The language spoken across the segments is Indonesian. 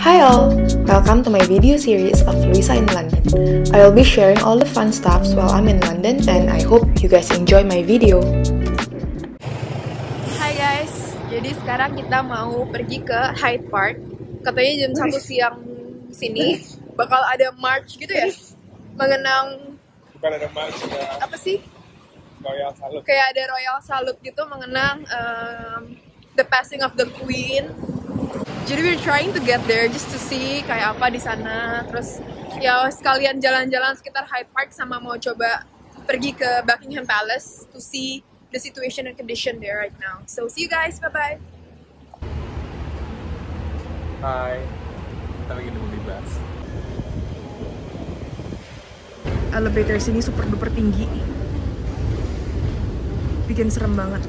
Hi all! Welcome to my video series of Luisa in London. I will be sharing all the fun stuffs while I'm in London and I hope you guys enjoy my video. Hi guys, jadi sekarang kita mau pergi ke Hyde Park. Katanya jam 1 siang sini bakal ada march gitu ya? Mengenang... Bukan ada march ya. Apa sih? Royal Salute. Kayak ada Royal Salute gitu mengenang the passing of the Queen. Jadi we're trying to get there just to see kayak apa di sana. Terus ya sekalian jalan-jalan sekitar Hyde Park sama mau coba pergi ke Buckingham Palace to see the situation and condition there right now. So see you guys, bye-bye. Hi, kita lagi di movie bus. Elevator sini super duper tinggi. Bikin serem banget.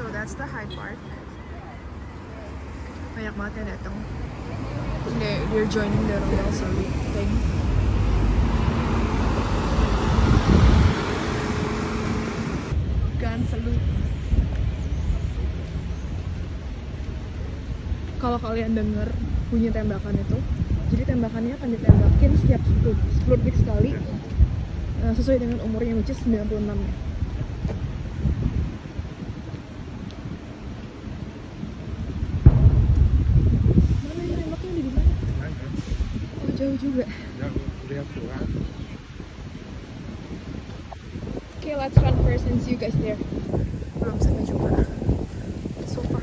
So that's the Hyde Park. Banyak banget yang datang. They're joining the Royal Salute thing. Gun salute. Kalau kalian dengar bunyi tembakan itu, jadi tembakannya akan ditembakin setiap 10 detik sekali sesuai dengan umurnya, which is 96 ya. Mana yang tembaknya di mana? Oh, jauh juga. Okay, let's run first and see you guys there. Belum sampai jumpa. So far.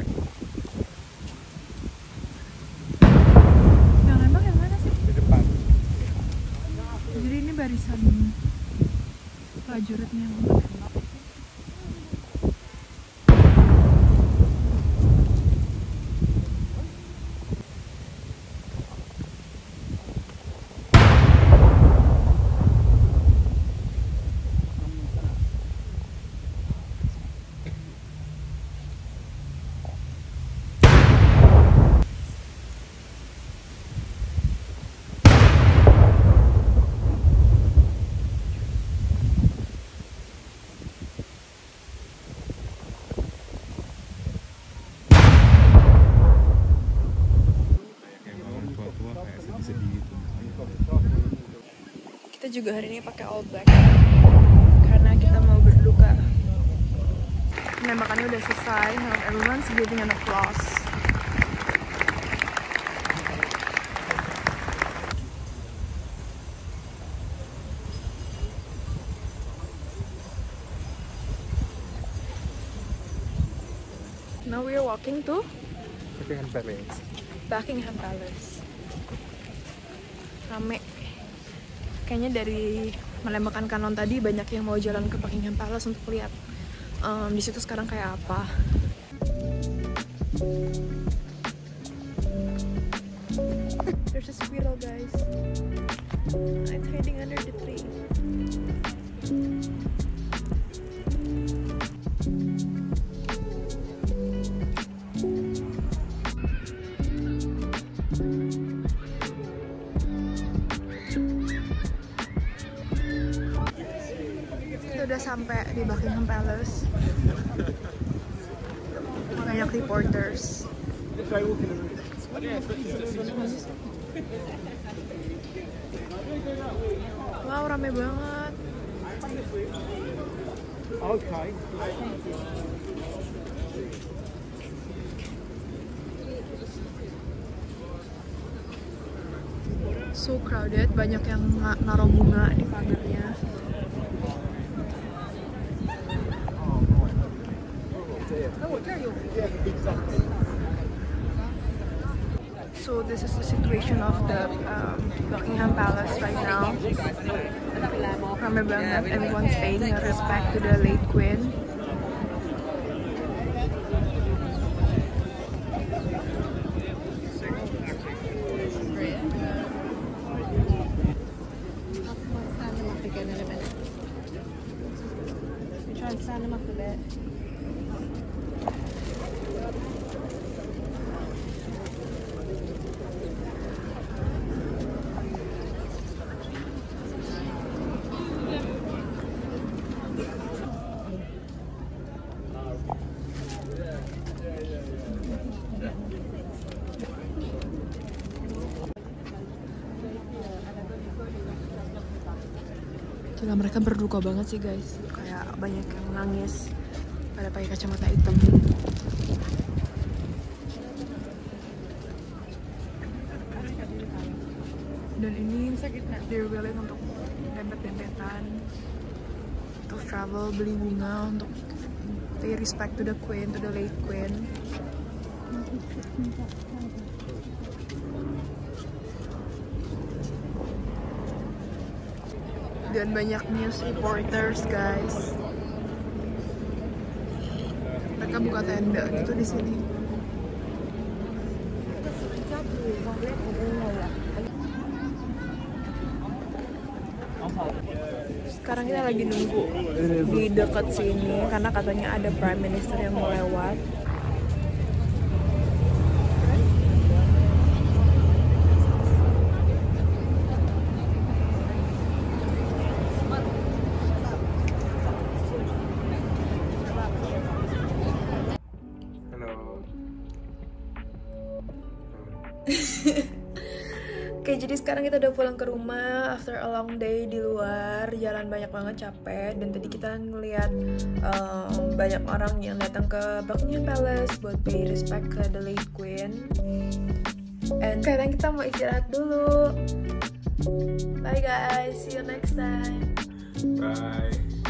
Barisan prajuritnya yang menembak. Kita juga hari ini pakai all black karena kita mau berduka. Penembakannya udah selesai. Now everyone's giving an applause. Now we are walking to Buckingham Palace. Buckingham Palace. Rame. Kayaknya dari menembakkan kanon tadi banyak yang mau jalan ke Buckingham Palace untuk lihat di situ sekarang kayak apa. There's a squirrel guys. It's hiding under the tree. Udah sampai di Buckingham Palace. Banyak reporters. Wow, rame banget. Okay. So crowded, banyak yang naruh bunga di pagarnya. So this is the situation of the Buckingham Palace right now. Rame banget, everyone's paying their respect to the late Queen. I'm trying to stand him up a bit. Gila, mereka berduka banget sih guys, kayak banyak yang nangis pada pakai kacamata hitam. Dan ini diregalin untuk dempet-dempetan, untuk travel, beli bunga, untuk pay respect to the queen, to the late queen. Dan banyak news reporters guys. Mereka buka tenda gitu di sini. Sekarang kita lagi nunggu di dekat sini karena katanya ada Prime Minister yang mau lewat. Oke, jadi sekarang kita udah pulang ke rumah after a long day di luar, jalan banyak banget, capek. Dan tadi kita ngeliat banyak orang yang datang ke Buckingham Palace buat pay respect ke the late queen. And sekarang kita mau istirahat dulu. Bye guys, see you next time. Bye.